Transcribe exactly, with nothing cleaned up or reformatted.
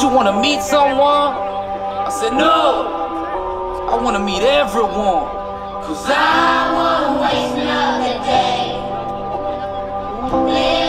You want to meet someone? I said, no, I want to meet everyone, cause I won't waste another day.